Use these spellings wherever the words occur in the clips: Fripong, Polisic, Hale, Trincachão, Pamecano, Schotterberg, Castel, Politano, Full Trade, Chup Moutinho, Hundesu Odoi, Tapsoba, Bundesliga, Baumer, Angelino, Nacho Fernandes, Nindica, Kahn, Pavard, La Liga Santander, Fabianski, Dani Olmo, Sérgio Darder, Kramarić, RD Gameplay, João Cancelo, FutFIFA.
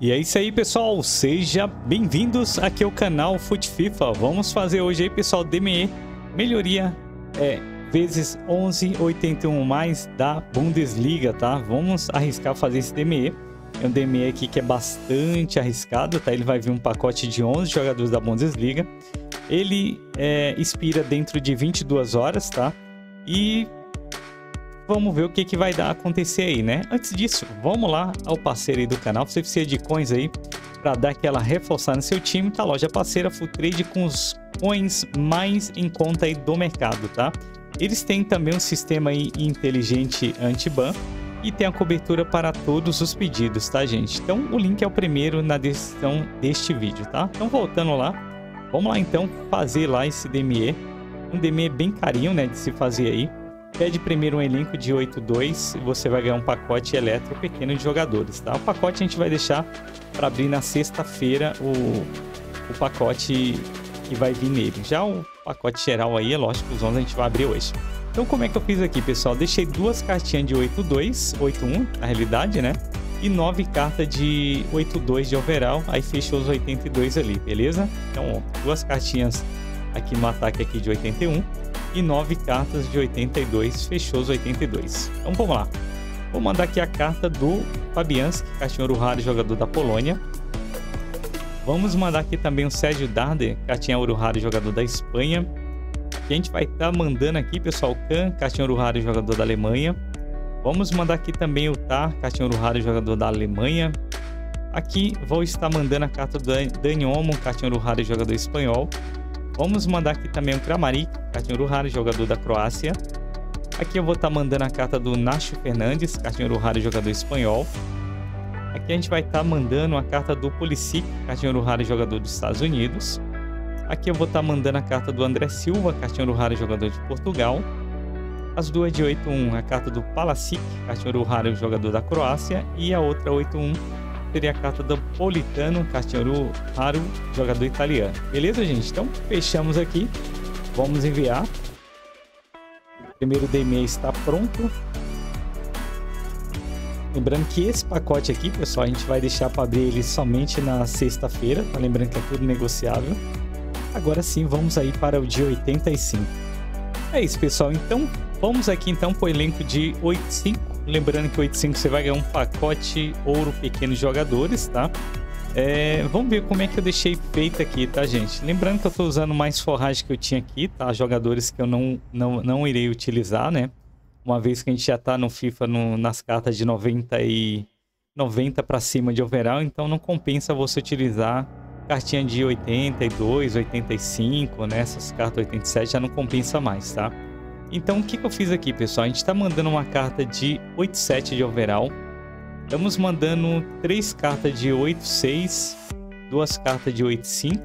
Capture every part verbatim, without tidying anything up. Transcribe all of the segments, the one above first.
E é isso aí, pessoal, sejam bem-vindos aqui ao canal FutFIFA. Vamos fazer hoje aí, pessoal, D M E, melhoria é vezes onze oitenta e um mais da Bundesliga, tá? Vamos arriscar fazer esse D M E. É um D M E aqui que é bastante arriscado, tá? Ele vai vir um pacote de onze jogadores da Bundesliga. Ele é, expira dentro de vinte e duas horas, tá? E vamos ver o que, que vai dar acontecer aí, né? Antes disso, vamos lá ao parceiro aí do canal. Você precisa de coins aí para dar aquela reforçada no seu time, tá? Loja parceira Full Trade com os coins mais em conta aí do mercado, tá? Eles têm também um sistema aí inteligente anti-ban e tem a cobertura para todos os pedidos, tá, gente? Então, o link é o primeiro na descrição deste vídeo, tá? Então, voltando lá, vamos lá então fazer lá esse D M E. Um D M E bem carinho, né, de se fazer aí. Pede primeiro um elenco de oito dois e você vai ganhar um pacote eletro pequeno de jogadores, tá? O pacote a gente vai deixar para abrir na sexta-feira o, o pacote que vai vir nele. Já o pacote geral aí, é lógico, os onze a gente vai abrir hoje. Então como é que eu fiz aqui, pessoal? Deixei duas cartinhas de oito dois, oito um, na realidade, né? E nove cartas de oito dois de overall, aí fechou os oitenta e dois ali, beleza? Então, ó, duas cartinhas aqui no ataque aqui de oitenta e um. E nove cartas de oitenta e dois, fechou os oitenta e dois. Então vamos lá. Vou mandar aqui a carta do Fabianski, cartinha ouro raro, jogador da Polônia. Vamos mandar aqui também o Sérgio Darder, cartinha ouro raro, jogador da Espanha. E a gente vai estar tá mandando aqui, pessoal, o Kahn, cartinha ouro raro, jogador da Alemanha. Vamos mandar aqui também o Tar, cartinha ouro raro, jogador da Alemanha. Aqui vou estar mandando a carta do Dani Olmo, cartinha ouro raro, jogador espanhol. Vamos mandar aqui também o Kramarić, cartinha ouro raro, jogador da Croácia. Aqui eu vou estar tá mandando a carta do Nacho Fernandes, cartinha ouro raro, jogador espanhol. Aqui a gente vai estar tá mandando a carta do Polisic, cartinha ouro raro, jogador dos Estados Unidos. Aqui eu vou estar tá mandando a carta do André Silva, cartinha ouro raro, jogador de Portugal. As duas de oito um, a carta do Palacik, cartinha ouro raro, jogador da Croácia. E a outra oito um seria a carta do Politano, cartinha ouro raro, jogador italiano. Beleza, gente? Então, fechamos aqui. Vamos enviar. O primeiro D M E está pronto. Lembrando que esse pacote aqui, pessoal, a gente vai deixar para abrir ele somente na sexta-feira. Tá? Lembrando que é tudo negociável. Agora sim, vamos aí para o dia oitenta e cinco. É isso, pessoal. Então, vamos aqui então para o elenco de oitenta e cinco. Lembrando que oitenta e cinco você vai ganhar um pacote ouro pequeno de jogadores, tá? É, vamos ver como é que eu deixei feito aqui, tá, gente? Lembrando que eu tô usando mais forragem que eu tinha aqui, tá? Jogadores que eu não, não, não irei utilizar, né? Uma vez que a gente já tá no FIFA no, nas cartas de noventa e noventa para cima de overall, então não compensa você utilizar cartinha de oitenta e dois, oitenta e cinco, né? Essas cartas oitenta e sete já não compensa mais, tá? Então, o que, que eu fiz aqui, pessoal? A gente está mandando uma carta de oitenta e sete de overall. Estamos mandando três cartas de oitenta e seis, duas cartas de oitenta e cinco,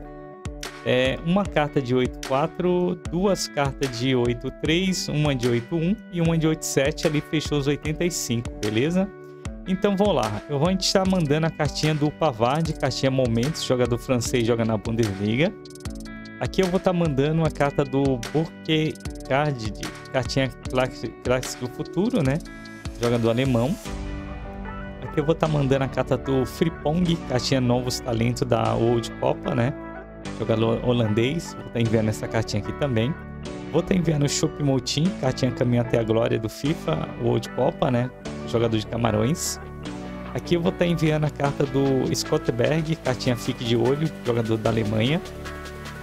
é, uma carta de oitenta e quatro, duas cartas de oitenta e três, uma de oitenta e um e uma de oitenta e sete. Ali fechou os oitenta e cinco, beleza? Então, vamos lá. Eu vou a gente estar tá mandando a cartinha do Pavard, cartinha Momentos, jogador francês, joga na Bundesliga. Aqui eu vou estar tá mandando a carta do Burke Card, cartinha clássica do futuro, né? Jogador alemão. Aqui eu vou estar tá mandando a carta do Fripong, cartinha novos talentos da World Copa, né? Jogador holandês. Vou estar tá enviando essa cartinha aqui também. Vou estar tá enviando o Chup Moutinho, cartinha Caminho até a Glória do FIFA, World Copa, né? Jogador de Camarões. Aqui eu vou estar tá enviando a carta do Schotterberg, cartinha Fique de Olho, jogador da Alemanha.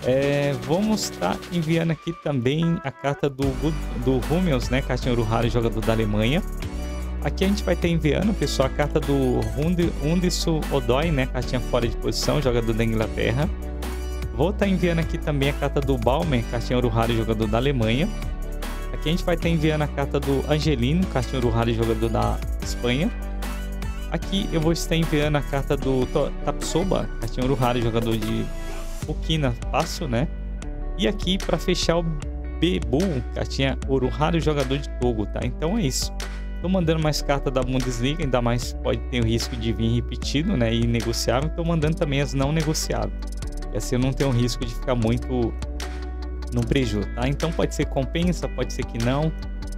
É, vamos estar enviando aqui também a carta do, do Hummels, né? Cartinha ouro raro, jogador da Alemanha. Aqui a gente vai estar enviando, pessoal, a carta do Hundesu Odoi, né? Cartinha fora de posição, jogador da Inglaterra. Vou estar enviando aqui também a carta do Baumer, cartinha ouro raro, jogador da Alemanha. Aqui a gente vai estar enviando a carta do Angelino, cartinha ouro raro, jogador da Espanha. Aqui eu vou estar enviando a carta do Tapsoba, cartinha ouro raro, jogador de Burkina Faso, né? E aqui para fechar o Bebu, cartinha ouro raro, jogador de Togo, tá? Então é isso. Tô mandando mais cartas da Bundesliga, ainda mais pode ter o risco de vir repetido, né? E negociável. Tô mandando também as não negociáveis. E assim eu não tenho risco de ficar muito no prejuízo, tá? Então pode ser compensa, pode ser que não.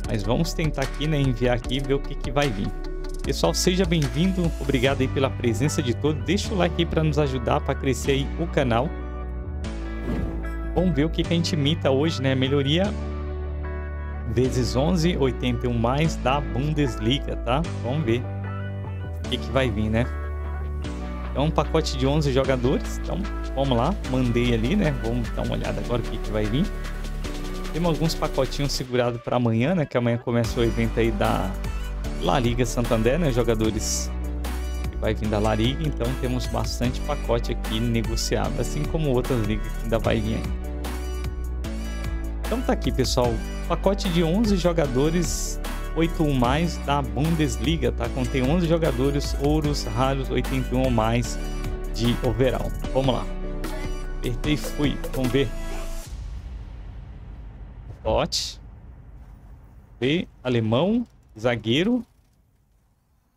Mas vamos tentar aqui, né? Enviar aqui e ver o que, que vai vir. Pessoal, seja bem-vindo, obrigado aí pela presença de todos. Deixa o like aí para nos ajudar, para crescer aí o canal. Vamos ver o que, que a gente imita hoje, né? Melhoria vezes onze, oitenta e um mais da Bundesliga, tá? Vamos ver o que, que vai vir, né? É um pacote de onze jogadores, então vamos lá, mandei ali, né? Vamos dar uma olhada agora o que, que vai vir. Temos alguns pacotinhos segurados para amanhã, né? Que amanhã começa o evento aí da La Liga Santander, né? Jogadores que vai vir da La Liga, então temos bastante pacote aqui negociado, assim como outras ligas que ainda vai vir aí. Então tá aqui, pessoal, pacote de onze jogadores oito ou mais da Bundesliga, tá? Contém onze jogadores ouros raros oitenta e um ou mais de overall. Vamos lá, apertei e fui, vamos ver. Tote B, alemão, zagueiro,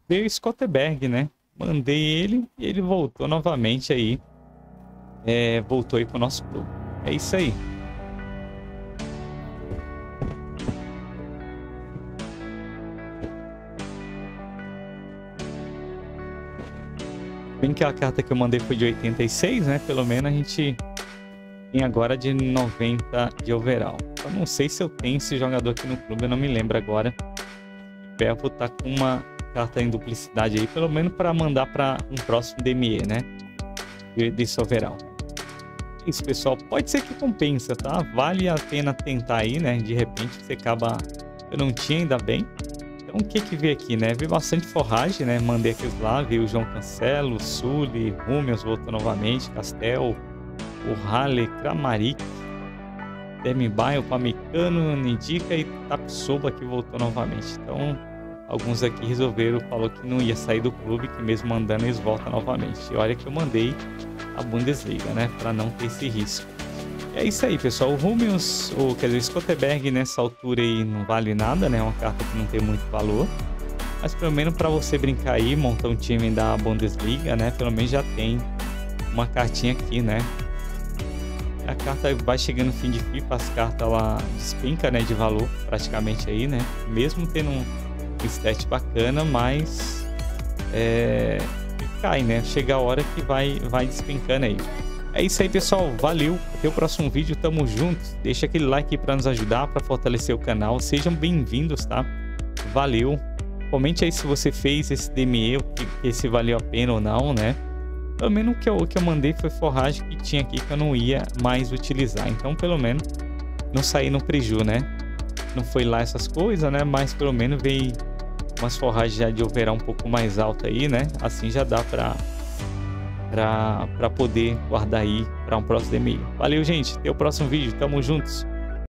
veio Schotterberg, né? Mandei ele e ele voltou novamente aí, é, voltou aí pro nosso clube. É isso aí. Bem que a carta que eu mandei foi de oitenta e seis, né? Pelo menos a gente tem agora de noventa de overall. Eu não sei se eu tenho esse jogador aqui no clube, eu não me lembro agora. Vou tá com uma carta em duplicidade aí, pelo menos para mandar para um próximo D M E, né? De soverão. Isso, pessoal, pode ser que compensa, tá? Vale a pena tentar aí, né? De repente você acaba... Eu não tinha, ainda bem. Então o que que veio aqui, né? Veio bastante forragem, né? Mandei aqueles lá, veio o João Cancelo, Sully, Hummels voltou novamente, Castel, o Hale, Kramarić, Temibai, o Pamecano, Nindica e Tapsoba que voltou novamente. Então alguns aqui resolveram, falou que não ia sair do clube, que mesmo mandando eles voltam novamente. E olha que eu mandei a Bundesliga, né? Para não ter esse risco. E é isso aí, pessoal. O Hummels, ou quer dizer, o Schotterberg nessa altura aí não vale nada, né? É uma carta que não tem muito valor. Mas pelo menos para você brincar aí, montar um time da Bundesliga, né? Pelo menos já tem uma cartinha aqui, né? A carta vai chegando no fim de FIFA, as cartas lá despenca, né? De valor praticamente aí, né? Mesmo tendo um stat bacana, mas é, cai, né? Chega a hora que vai, vai despencando aí. É isso aí, pessoal. Valeu. Até o próximo vídeo. Tamo junto. Deixa aquele like para nos ajudar, para fortalecer o canal. Sejam bem-vindos, tá? Valeu. Comente aí se você fez esse D M E, que se valeu a pena ou não, né? Pelo menos o que eu, o que eu mandei foi forragem que tinha aqui que eu não ia mais utilizar. Então, pelo menos, não saí no preju, né? Não foi lá essas coisas, né? Mas pelo menos veio umas forragens já de overall um pouco mais alta aí, né? Assim já dá pra, pra, pra poder guardar aí pra um próximo D M I. Valeu, gente. Até o próximo vídeo. Tamo juntos.